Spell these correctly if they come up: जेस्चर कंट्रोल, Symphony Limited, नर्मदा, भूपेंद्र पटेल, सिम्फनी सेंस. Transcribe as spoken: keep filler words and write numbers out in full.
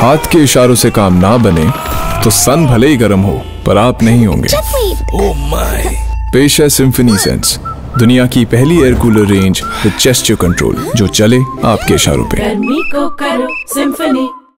हाथ के इशारों से काम ना बने तो सन भले ही गर्म हो पर आप नहीं होंगे। Oh my. पेश है सिम्फनी सेंस, दुनिया की पहली air cooler range with जेस्चर कंट्रोल, जो चले आपके इशारों पे। गर्मी को करो सिम्फनी।